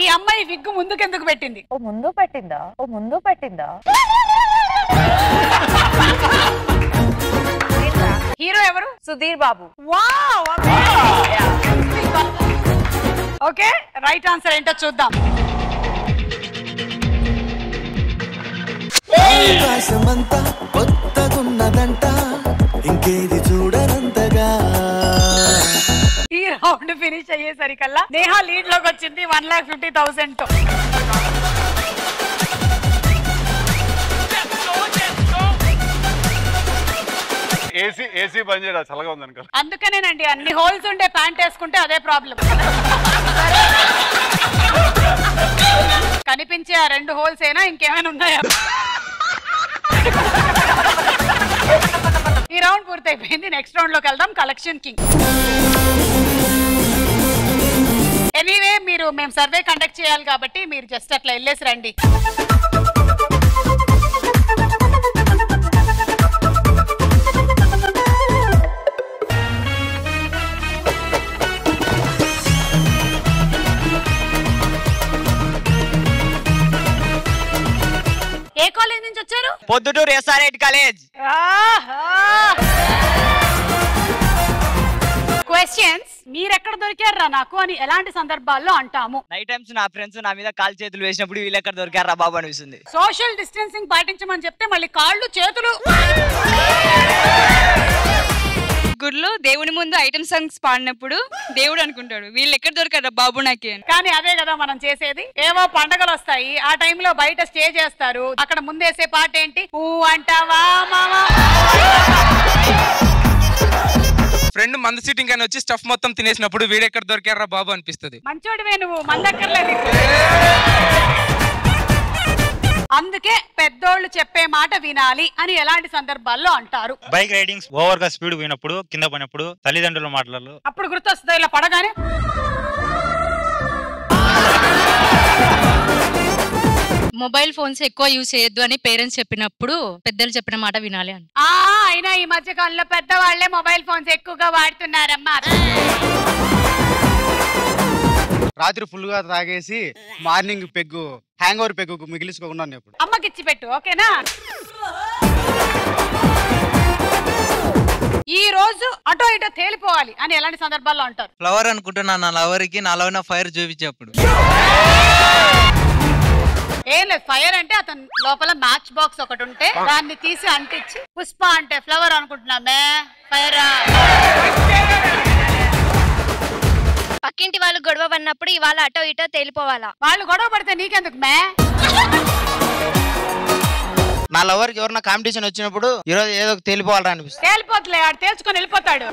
ఈ ఈ అమ్మాయి విగ్గు ముందుకెందుకు పెట్టింది? ఓ ముందు పెట్టిందా? హీరో ఎవరు? Sudheer Babu. Wow, okay, right answer ఏంటో చూద్దాం. ఆకాశమంతా కొత్తగున్నదంట ఇంకేది చూడనంతగా. ఈ రౌండ్ ఫినిష్ అయ్యేసరికల్లా నేహా లీడ్ లోకి వచ్చింది 1,50,000 తో. ఏసీ బంద్ చేయడా, చల్లగా ఉందనుకో. అందుకనేనండి అన్ని హోల్స్ ఉండే ప్యాంట్ వేసుకుంటే అదే ప్రాబ్లం. కనిపించే ఆ రెండు హోల్స్ అయినా ఇంకేమైనా ఉన్నాయా? ఈ రౌండ్ పూర్తయిపోయింది. నెక్స్ట్ రౌండ్ లోకి వెళ్దాం. Collection king. ఎనీవే మేము సర్వే కండక్ట్ చేయాలి కాబట్టి మీరు జస్ట్ అట్లా వెళ్ళేసి రండి. ఏ కాలేజ్ నుంచి వచ్చారు? Proddatur SRIT college. క్వశ్చన్స్ మీరెక్కడ దొరికారా నాకు అని ఎలాంటి సందర్భాల్లో అంటాము? నైట్ టైమ్స్ నా ఫ్రెండ్స్ నా మీద కాలు చేతులు వేసినప్పుడు వీళ్ళు ఎక్కడ దొరికారా బాబు అనిపిస్తుంది. సోషల్ డిస్టెన్సింగ్ పాటించమని చెప్తే మళ్ళీ కాళ్ళు చేతులు గుడ్లు. దేవుని ముందు ఐటమ్ సాంగ్స్ పాడినప్పుడు దేవుడు అనుకుంటాడు వీళ్ళు ఎక్కడ దొరికారా బాబు నాకే. కానీ అదే కదా మనం చేసేది. ఏవో పండగలు వస్తాయి, ఆ టైమ్ లో బయట స్టే చేస్తారు, అక్కడ ముందేసే పాట ఏంటి? అంటావా మామా ఫ్రెండ్ మంద సీటింగ్ అని వచ్చి స్టఫ్ మొత్తం తినేసినప్పుడు వీడెక్కడ దొరికారా బాబు అనిపిస్తుంది. మంచోడివే నువ్వు, మందక్కర్లేదు. అందుకే పెద్దోళ్ళు చెప్పే మాట వినాలి అని ఎలాంటి సందర్భాల్లో అంటారు? బైక్ రైడింగ్స్ ఓవర్ గా స్పీడ్ పోయినప్పుడు, కింద పోయినప్పుడు, తల్లిదండ్రులు మాట్లాడారు అప్పుడు గుర్తొస్తుంది. ఇలా పడగానే మొబైల్ ఫోన్స్ ఎక్కువ యూజ్ చేయొద్దు అని పేరెంట్స్ చెప్పినప్పుడు పెద్దలు చెప్పిన మాట వినాలి అని. అయినా ఈ మధ్య కాలంలో పెద్దవాళ్లే మొబైల్ ఫోన్స్ ఎక్కువగా వాడుతున్నారమ్మా. రాత్రి ఫుల్ గా తాగేసి morning peg hang over peg మిగిలించుకోకుండా అమ్మకి ఇచ్చి పెట్టు, ఓకేనా? ఈ రోజు అటో ఇటో తేలిపోవాలి అని ఎలాంటి సందర్భాల్లో అంటారు? ఫ్లవర్ అనుకుంటున్నా నా లవర్ కి నా లవర్ ఫైర్ చూపించేప్పుడు. ఏం లేదు, ఫైర్ అంటే అతను లోపల మ్యాచ్ బాక్స్ ఒకటి ఉంటే దాన్ని తీసి అంటించి పుష్ప అంటే ఫ్లవర్ అనుకుంటున్నామే ఫైర్. పక్కింటి వాళ్ళు గొడవ పడినప్పుడు ఇవాళ అటో ఇటో తేలిపోవాలా? వాళ్ళు గొడవ పడితే నీకెందుకు మే? నా లవర్కి ఎవరైనా కాంపిటీషన్ వచ్చినప్పుడు ఈరోజు ఏదో తేలిపోవాలని అనిపిస్తుంది. తేలిపోతలే, ఆడు తేల్చుకొని వెళ్ళిపోతాడు.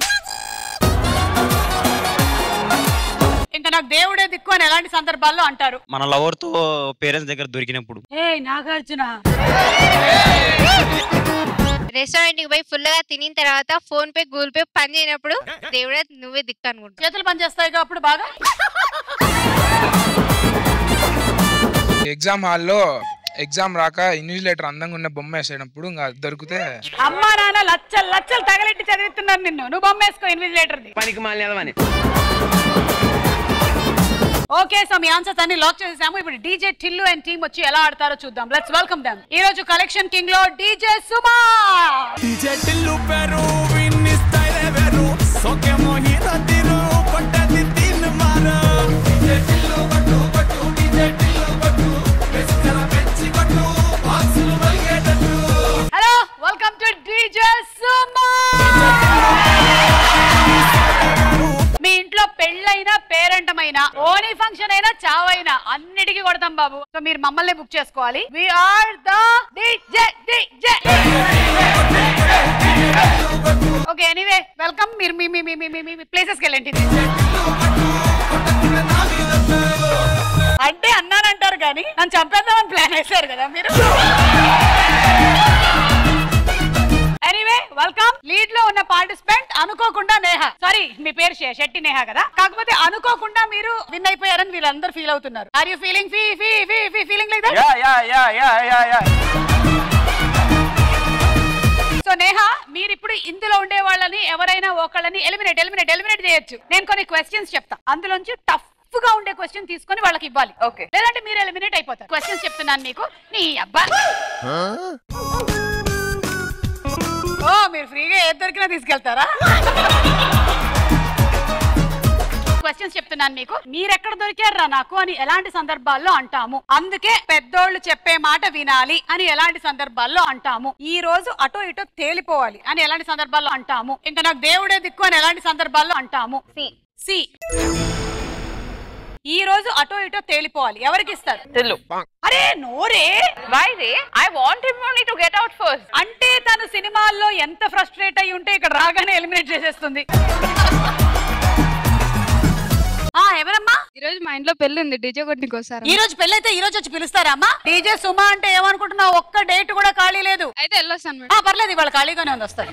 ఇంకా నాకు దేవుడే దిక్కు అని ఎలాంటి సందర్భాల్లో అంటారు? మన లవర్ తో పేరెంట్స్ దగ్గర దొరికినప్పుడు. ఏ నాగార్జున రెస్టారెంట్ కి పోయి ఫుల్ గా తినిన తర్వాత ఫోన్ పే గూగుల్ పే పని చేయనప్పుడు దేవుడే నువ్వే దిక్కు అనుకుంటా. చేతులు పని చేస్తాయి అప్పుడు బాగా. ఎగ్జామ్ హాల్లో ఎగ్జామ్ రాక ఇన్విజిలేటర్ అందంగా ఉన్న బొమ్మ వేసేటప్పుడు ఇంకా దొరికితే అమ్మా నాన్న లచ్చలు లచ్చలు తగలెట్టి చదివిస్తున్నారు నిన్ను, నువ్వు బొమ్మ వేసుకో ఇన్విజిలేటర్ పనికి మాలని. ఓకే, సో మీ ఆన్సర్స్ అన్ని లాక్ చేసేసాము. ఇప్పుడు డీజే టిల్లు అండ్ టీమ్ వచ్చి ఎలా ఆడతారో చూద్దాం. Let's welcome them. ఈ రోజు కలెక్షన్ కింగ్ లో డీజే సుమా. డీజే టిల్లు పెరు విని స్టైల్ వెరు సోకే మోహి రతిరు పట్టది తిన్ మారా. డీజే టిల్లు బట్టు బట్టు డీజే టిల్లు బట్టు వెస్కల పెంచి బట్టు బాక్సులు వల్గేటట్టు. Hello, welcome to DJ Suma. మీ ఇంట్లో పెళ్ళైనా పేరెంటమైనా ఓనీ ఫంక్షన్ అయినా చావైనా అన్నిటికీ కొడతాం బాబు. సో మీరు మమ్మల్ని బుక్ చేసుకోవాలి. We are the DJ DJ. Okay, anyway welcome. మీరు మీ మీ మీ మీ మీ ప్లేసెస్కి వెళ్ళండి. అంటే అన్నానంటారు కానీ నన్ను చంపేద్దామని ప్లాన్ వేశారు కదా మీరు. Anyway welcome. లీడ్ లో ఉన్న పార్టిసిపెంట్ అనుకోకుండా నేహా, సారీ మీ పేరు శెట్టి నేహా కదా, కాకపోతే అనుకోకుండా మీరు విన్ అయిపోయారని వీళ్ళందరూ ఫీల్ అవుతున్నారు. Are you feeling fee fee fee fee feeling like that? Yeah yeah yeah yeah yeah yeah. So Neha, మీరు ఇప్పుడు ఇందులో ఉండే వాళ్ళని ఎవరైనా ఒకళ్ళని ఎలిమినేట్ చేయొచ్చు. నేను కొన్ని క్వశ్చన్స్ చెప్తా, అందులోంచి టఫ్ టఫ్గా ఉండే క్వశ్చన్ తీసుకొని వాళ్ళకి ఇవ్వాలి. ఓకే, లేదంటే మీరు ఎలిమినేట్ అయిపోతారు. క్వశ్చన్స్ చెప్తున్నాను మీకు. నీ అబ్బా ఓ మీరు ఫ్రీగా ఏది దొరికినా తీసుకెళ్తారా? క్వశ్చన్స్ చెప్తున్నాను మీకు. మీరెక్కడ దొరికారా నాకు అని ఎలాంటి సందర్భాల్లో అంటాము? అందుకే పెద్దోళ్ళు చెప్పే మాట వినాలి అని ఎలాంటి సందర్భాల్లో అంటాము? ఈ రోజు అటో ఇటో తేలిపోవాలి అని ఎలాంటి సందర్భాల్లో అంటాము? ఇంకా నాకు దేవుడే దిక్కు అని ఎలాంటి సందర్భాల్లో అంటాము? సి. ఈ రోజు అటో ఇటో తేలిపోవాలి ఎవరికి ఇస్తారు? తెలుగు. అరే నోరే, వై రే, I want him only to get out first. అంటే తను సినిమాల్లో ఎంత ఫ్రస్ట్రేట్ అయ్యి ఉంటే ఇక్కడ రాగానే ఎలిమినేట్ చేసేస్తుంది. ఎవరమ్మా? ఈ రోజు మా ఇంట్లో పెళ్లి ఉంది, డీజే కొట్టికి వస్తారా? ఈ రోజు పెళ్లి అయితే ఈ రోజు వచ్చి పిలుస్తారా అమ్మా? డీజే సుమా అంటే ఏమనుకుంటున్నావు? ఒక్క డేట్ కూడా ఖాళీ లేదు. అయితే వెళ్ళొస్తాను. పర్లేదు, ఇవాళ ఖాళీగానే ఉంది, వస్తారు.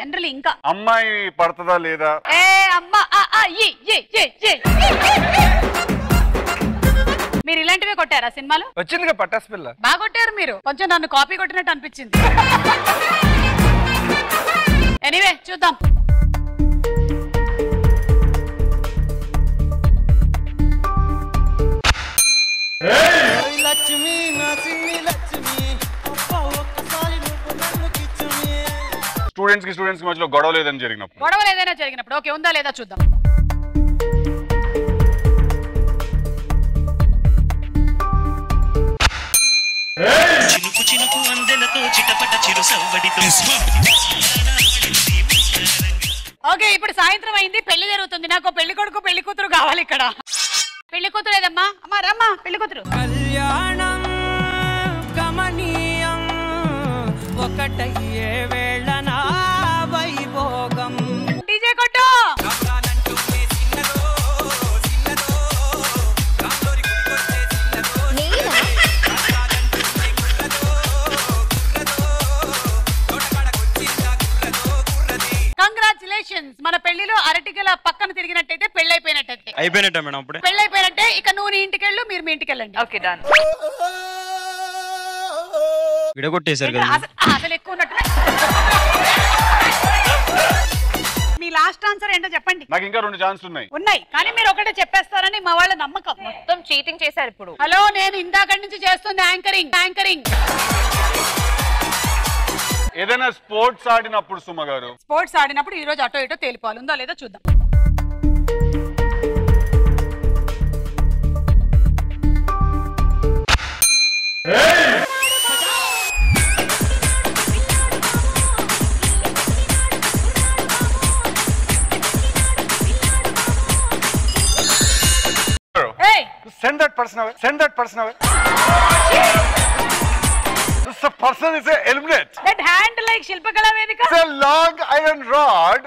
జనరల్ ఇంకా అమ్మాయి పడతదా లేదా? ఏ అమ్మా మీరు ఇలాంటివే కొట్టారా సినిమాలో? వచ్చిందిగా పటాస్ పిల్ల. బాగా కొట్టారు మీరు, కొంచెం నన్ను కాపీ కొట్టినట్టు అనిపించింది. ఎనీవే చూద్దాం. స్టూడెంట్స్ కి స్టూడెంట్స్ మధ్యలో గొడవలు ఏదైనా జరిగినప్పుడు, ఓకే ఉందా లేదా చూద్దాం. ఓకే, ఇప్పుడు సాయంత్రం అయింది, పెళ్లి జరుగుతుంది. నాకు పెళ్లి కొడుకు పెళ్లి కూతురు కావాలి. ఇక్కడ పెళ్లి కూతురు లేదమ్మా. అమ్మా రమ్మా పెళ్లి కూతురు. కళ్యాణం కమనీయం ఒకటయ్యే వేళ నా వైభోగం. డీజే కొట్టు. మన పెళ్లిలో అరటికల పక్కన తిరిగినట్టయితే పెళ్లి అయిపోయినట్టయితే అయిపోయినట్టే మేడం. అప్పుడు పెళ్లి అయిపోయినట్టే. ఇక నువ్వు నీ ఇంటికి వెళ్ళు, మీరు మీ ఇంటికి వెళ్ళండి. Okay done. విడగొట్టేశారు కదా అసలు ఎక్కువ ఉన్నట్టు. మీ లాస్ట్ ఆన్సర్ ఏంటో చెప్పండి. నాకు ఇంకా రెండు ఛాన్సులు ఉన్నాయి కానీ మీరు ఒకటే చెప్పేస్తారని మా వాళ్ళ నమ్మకం. మొత్తం చీటింగ్ చేశారు ఇప్పుడు. హలో, నేను ఇందాక నుంచి చేస్తుంది యాంకరింగ్. ఏదైనా స్పోర్ట్స్ ఆడినప్పుడు సుమ గారు, స్పోర్ట్స్ ఆడినప్పుడు ఈ రోజు అటో ఇటో తేలిపోవాలి. ఉందా లేదా చూద్దాం. Send that person away. The person is a helmet. That hand like Shilpakala Vedika. It's a long iron rod.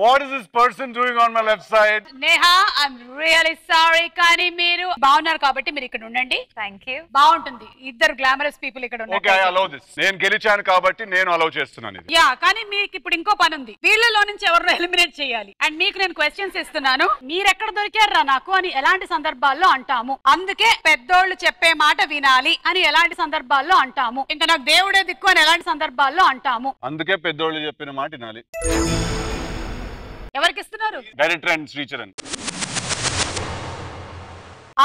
What is this person doing on my left side? Neha, I'm really sorry కానీ మీరు బాగున్నారు కాబట్టి మీరు ఇక్కడ ఉండండి. Thank you. బాగుంటుంది, ఇద్దరు glamorous people ఇక్కడ ఉన్నారు. Okay, I allow this. నేను గెలిచాను కాబట్టి నేను అలౌ చేస్తున్నాను ఇది. యా, కానీ మీకు ఇప్పుడు ఇంకో పని ఉంది. వీళ్ళలో నుంచి ఎవరు ఎలిమినేట్ చేయాలి. అండ్ మీకు నేను క్వశ్చన్స్ ఇస్తున్నాను. మీరు ఎక్కడ దొరికారా నాకు అని ఎలాంటి సందర్భాల్లో అంటాము? అందుకే పెద్దోళ్ళు చెప్పే మాట వినాలి అని ఎలాంటి సందర్భాల్లో అంటాము? ఇంకా నాకు దేవుడే దిక్కు అని ఎలాంటి సందర్భాల్లో అంటాము? అందుకే పెద్దోళ్ళు చెప్పిన మాట వినాలి. ఎవరికి ఇస్తున్నారు? Director and Shri Charan.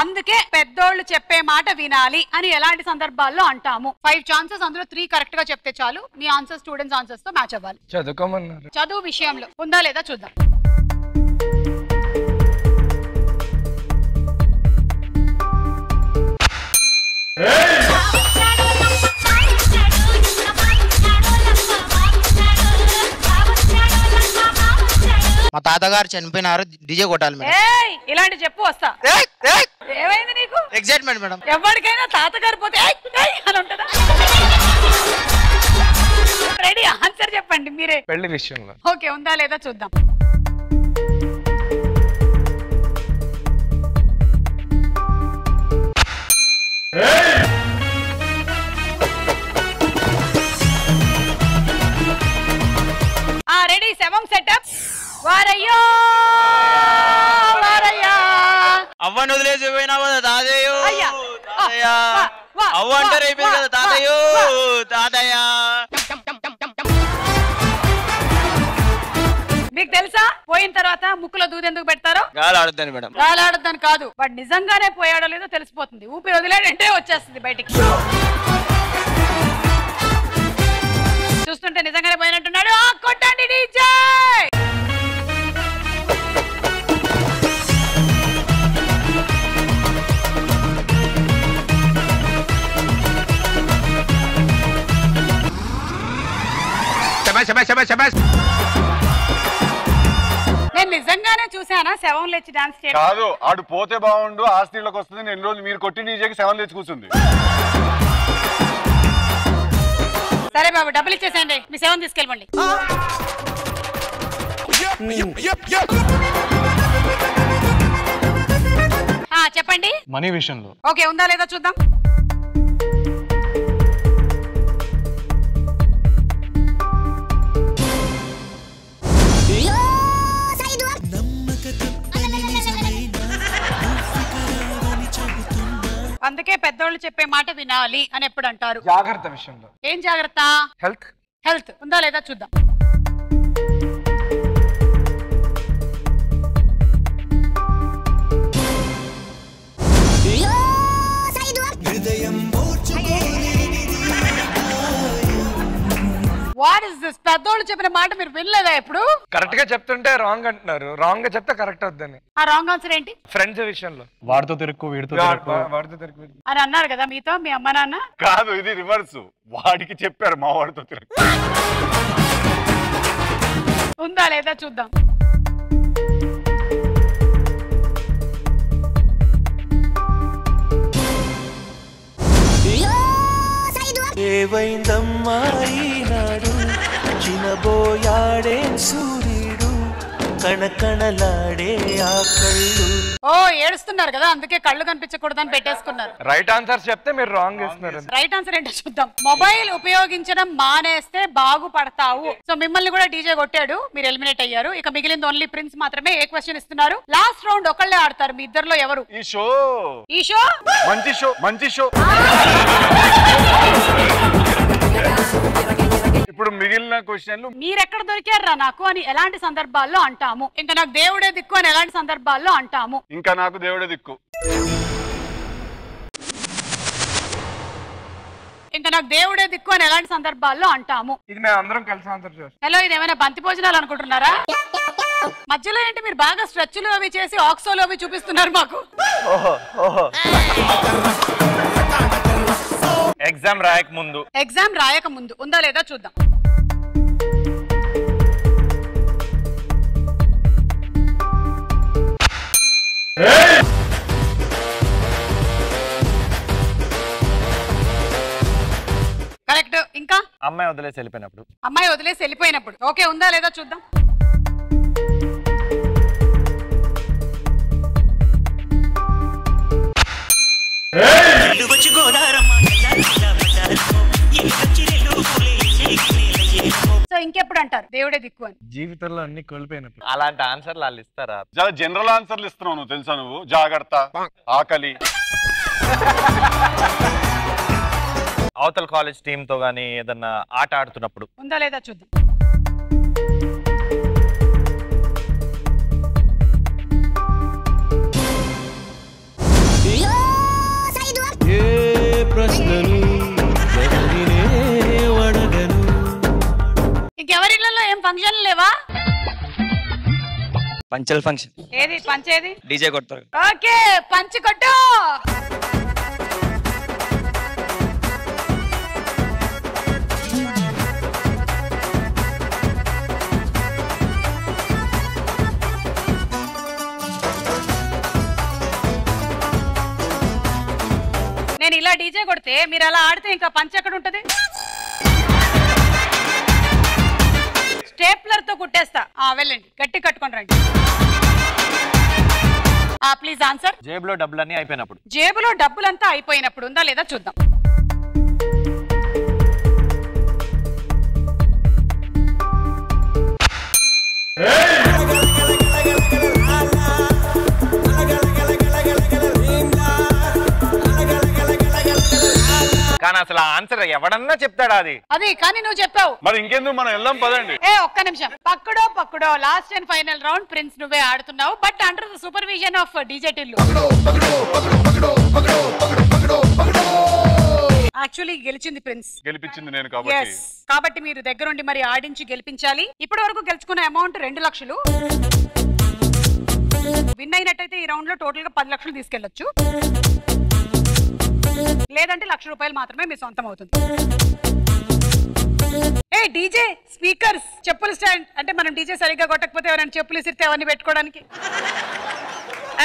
అందుకే పెద్దోళ్ళు చెప్పే మాట వినాలి అని ఎలాంటి సందర్భాల్లో అంటాము? 5 ఛాన్సెస్, అందులో 3 కరెక్ట్ గా చెప్తే చాలు. మీ ఆన్సర్ స్టూడెంట్స్ ఆన్సర్స్ తో మ్యాచ్ అవ్వాలి. చదువుకోమన్నారు. చదువు విషయంలో ఉందా లేదా చూద్దాం. మా తాత తాతగారు చనిపోయినారు డిజే కొట్టాలి మేడం. ఏయ్ ఇలాంటి చెప్పు వస్తా. ఏయ్ ఏయ్ ఏమైంది నీకు? Excitement madam. ఎవరికైనా తాతగారు పోతే ఏయ్ ఏయ్ అని ఉంటదా? రెడీ ఆన్సర్ చెప్పండి మీరే. పెళ్లి విషయంలో ఓకే ఉందా లేదా చూద్దాం. Ready, seven setup. Varayya, varayya. Avvan udle jebe na vada tadayo. Ayya, tadayo. Avvan tar jebe na tadayo, tadayo. Big telsa. Poyin tarvata muklo doodu enduku pettaro. Gaalaadutanu madam. Gaalaadutanu kaadu. But nizangane poyado ledo telisipothundi. Oopi odilante vachestundi bayatiki. చూస్తుంటే నిజంగానే పోయినట్టున్నాడు. ఆ కొట్టండి DJ. శభాష్ శభాష్ శభాష్ శభాష్. నేను నిజంగానే చూసానా శవం లేచి డాన్స్ చేయడం? కాదు, ఆడు పోతే బాగుండు ఆస్తిలోకి వస్తుంది. ఎన్ని రోజులు మీరు కొట్టి డీజేకి శవం లేచి కూర్చుంది. సరే బాబు డబ్బులు ఇచ్చేసేయండి, మీ సేవం తీసుకెళ్ళండి. చెప్పండి మనీ విషయంలో ఓకే ఉందా లేదా చూద్దాం. అందుకే పెద్దోళ్ళు చెప్పే మాట వినాలి అని ఎప్పుడు అంటారు? జాగ్రత్త విషయంలో. ఏం జాగ్రత్త? హెల్త్. హెల్త్ ఉందా లేదా చూద్దాం. What is this? పెద్దోళ్ళు చెప్పిన మాట మీరు వినలేదా ఎప్పుడు? కరెక్ట్ గా చెప్తుంటే రాంగ్ అంటున్నారు, రాంగ్ గా చెప్తే కరెక్ట్ అవుద్దని. ఆ రాంగ్ ఆన్సర్ ఏంటి? ఫ్రెండ్స్ విషయంలో వాడితో తిరుక్కు వీడితో తిరుక్కు వాడితో తిరుక్కు అని అన్నారు కదా మీతో మీ అమ్మ నాన్న? కాదు, ఇది రివర్స్. వాడికి చెప్పారు మా వాడితో తిరుక్కు. ఉందా లేదా చూద్దాం. ఏవైందమ్మాయినాడు చినబోయాడే సూర్యుడు కణకణలాడే ఆ కళ్ళు. ఓ ఏడుస్తున్నారు కదా అందుకే కళ్ళు కనిపించకూడదని పెట్టేసుకున్నారు. రైట్ ఆన్సర్ చెప్తే మీరు రాంగ్ చేస్తున్నారు. రైట్ ఆన్సర్ ఏంటో చూద్దాం. మొబైల్ ఉపయోగించడం మానేస్తే బాగుపడతావు. సో మిమ్మల్ని కూడా డీజే కొట్టాడు, మీరు ఎలిమినేట్ అయ్యారు. ఇక మిగిలింది ఓన్లీ ప్రిన్స్ మాత్రమే. ఏ క్వశ్చన్ ఇస్తున్నారు? లాస్ట్ రౌండ్ ఒకళ్ళే ఆడతారు, మీ ఇద్దరులో ఎవరు? ఈ షో మంచి షో, మంచి షో. ఇప్పుడు మిగిలిన క్వశ్చన్లు మీరెక్కడ దొరికారా నాకు అని ఎలాంటి సందర్భాల్లో అంటాము? ఇంకా నాకు దేవుడే దిక్కు అని ఎలాంటి సందర్భాల్లో అంటాము? ఇంకా నాకు దేవుడే దిక్కు. ఇంకా నాకు దేవుడే దిక్కు అని ఎలాంటి సందర్భాల్లో అంటాము? ఇది మేము అందరం కలిసి ఆన్సర్ చేస్తాం. హలో, ఇది ఏమైనా బంతి భోజనాలు అనుకుంటున్నారా? మధ్యలో ఏంటి మీరు బాగా స్ట్రెచ్లు అవి చేసి ఆక్సోలు అవి చూపిస్తున్నారు మాకు. ఎగ్జామ్ రాయక ముందు. ఎగ్జామ్ రాయక ముందు ఉందా లేదా చూద్దాం. కరెక్ట్. ఇంకా అమ్మాయి వదిలేసి వెళ్ళిపోయినప్పుడు. అమ్మాయి వదిలేసి వెళ్ళిపోయినప్పుడు ఓకే ఉందా లేదా చూద్దాం. సో ఇంకెప్పుడు అంటారు దేవుడే దిక్కు అని? జీవితంలో అన్ని కోల్పోయినప్పుడు. అలాంటి ఆన్సర్లు వాళ్ళు ఇస్తారా? జనరల్ ఆన్సర్లు ఇస్తున్నావు నువ్వు, తెలుసా నువ్వు? జాగ్రత్త, ఆకలి, అవతల కాలేజ్ టీమ్ తో గానీ ఏదన్నా ఆట ఆడుతున్నప్పుడు. ఉందా లేదా చూద్దాం. ఇంకెవరి ఇళ్లలో ఏం ఫంక్షన్ లేవా? పంచల ఫంక్షన్. ఏది పంచేది? డీజే కొడతారు. ఓకే పంచి కొట్టు. పెడితే మీరు అలా ఆడితే ఇంకా పంచ ఎక్కడ ఉంటది? స్టేప్లర్ తో కుట్టేస్తా. వెళ్ళండి, గట్టి కట్టుకొని రండి. Please answer. జేబులో డబ్బులన్నీ అయిపోయినప్పుడు. జేబులో డబ్బులంతా అయిపోయినప్పుడు ఉందా లేదా చూద్దాం. కానీ అసలు ఆన్సర్ ఎవడన్నా చెప్తాడా? అది అది కానీ నువ్వు చెప్పావు. మరి ఇంకెందుకు మనం వెళ్దాం పదండి. ఏ ఒక్క నిమిషం, పక్కడో పక్కడో last and final round prince నువ్వే ఆడుతున్నావు, but under the supervision of DJ Tillu. Actually గెలిచింది ప్రిన్స్, గెలిపించింది నేను కాబట్టి మీరు దగ్గరుండి మరి ఆడించి గెలిపించాలి. ఇప్పటి వరకు గెలుచుకున్న అమౌంట్ 2 లక్షలు. విన్ అయినట్టయితే ఈ రౌండ్ లో టోటల్ గా 10 లక్షలు తీసుకెళ్లొచ్చు, లేదంటే 1 లక్ష రూపాయలు మాత్రమే మీ సొంతం అవుతుంది. ఏ డీజే స్పీకర్స్, చెప్పులు స్టాండ్, అంటే మనం డీజే సరిగ్గా కొట్టకపోతే ఎవరైనా చెప్పులు ఇస్తే అవన్నీ పెట్టుకోవడానికి.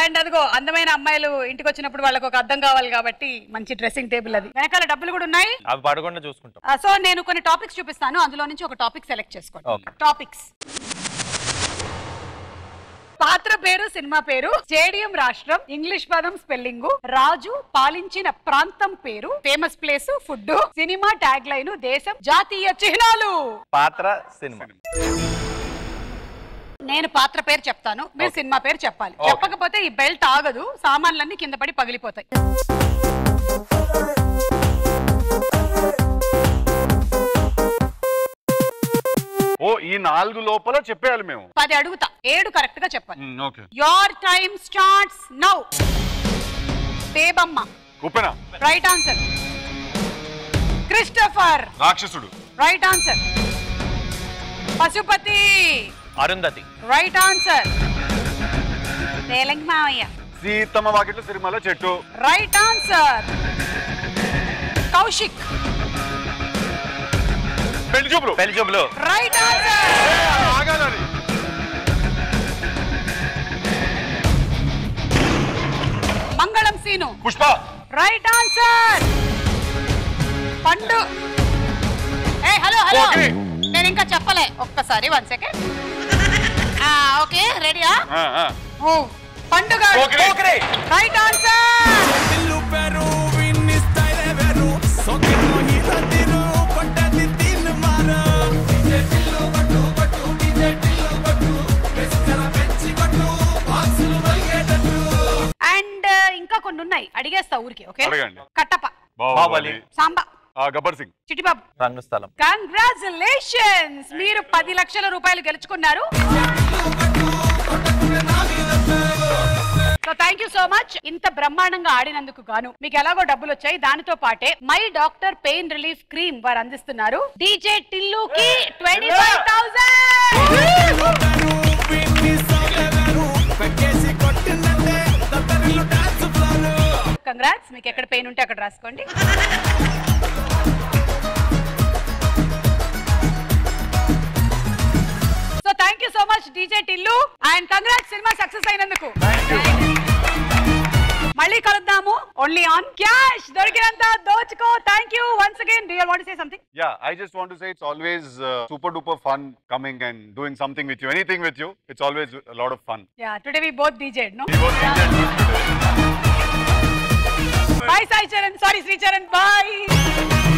అండ్ అదిగో అందమైన అమ్మాయిలు ఇంటికి వచ్చినప్పుడు వాళ్ళకి ఒక అద్దం కావాలి కాబట్టి మంచి డ్రెస్సింగ్ టేబుల్, అది వెనకాల డబ్బులు కూడా ఉన్నాయి, అవి పడకుండా చూసుకుంటాం. సో నేను కొన్ని టాపిక్స్ చూపిస్తాను, అందులో నుంచి ఒక టాపిక్ సెలెక్ట్ చేసుకోండి. టాపిక్స్: పాత్ర పేరు, సినిమా పేరు, స్టేడియం రాష్ట్రం, ఇంగ్లీష్ పదం స్పెల్లింగ్, రాజు పాలించిన ప్రాంతం పేరు, ఫేమస్ ప్లేస్, ఫుడ్, సినిమా ట్యాగ్ లైన్, దేశం, జాతీయ చిహ్నాలు. పాత్ర సినిమా. నేను పాత్ర పేరు చెప్తాను, మీరు సినిమా పేరు చెప్పాలి. చెప్పకపోతే ఈ బెల్ట్ ఆగదు, సామాన్లన్నీ కింద పడి పగిలిపోతాయి. ఓ ఈ 4 లోపల చెప్పేయాలి. మేము 10 అడుగుతా, 7 కరెక్ట్ గా చెప్పాలి. Your time starts now. Devamma. కుపెన. Right answer. Christopher. Rakshasudu. Right answer. Pasupathi. Arundhati. Right answer. తేలంగ మావయ్య. Seethamma Vakitlo Sirimalle Chettu. Right answer. Kaushik. Pelli Choopulu. Pelli Choopulu. Right answer. ఆగాలి. Mangalam scene. Pushpa. Right answer. పండు. ఏ హలో హలో, నేను ఇంకా చెప్పలే, ఒక్కసారి 1 సెకండ్. ఓకే రెడీయా? ఓ పండుగ. Okay right answer. పిల్లు పెరు వినిస్తారే వెరు సోకి మోహి తతిరు పట్టది తిన్ మార డీజే పిల్లు బట్టు బట్టు డీజే పిల్లు బట్టు వెస్కల పెంచి బట్టు ఆసులు వైగెటట్టు. అండ్ ఇంకా కొన్ని ఉన్నాయి, అడిగేస్తా ఊరికి. ఓకే అడగండి. కట్టప్ప. బాబాలి. సాంబా. గబ్బర్ సింగ్. చిట్టిబాబు. రంగస్థలం. కంగ్రాట్యులేషన్స్, మీరు 10 లక్షల రూపాయలు గెలుచుకున్నారు. So thank you so much, ఇంత బ్రహ్మాండంగా ఆడినందుకు గాను. మీకు ఎలాగో డబ్బులు వచ్చాయి, దానితో పాటే my doctor pain relief cream వారు అందిస్తున్నారు. డీజే టిల్లుకి 25,000. కంగ్రాట్స్, మీకు ఎక్కడ పెయిన్ ఉంటే అక్కడ రాసుకోండి. So thank you so much DJ Tillu, and congrats సినిమా సక్సెస్ అయినందుకు. మళ్ళీ కలుద్దాము, ఓన్లీ ఆన్ క్యాష్. దొరికినంత దోచుకో. Thank you once again. Do you want to say something? Yeah, I just want to say it's always super duper fun coming and doing something with you, anything with you. It's always a lot of fun. Yeah, today we both DJed, no? We both DJed. Bye Sai Charan. Sorry Sri Charan. Bye.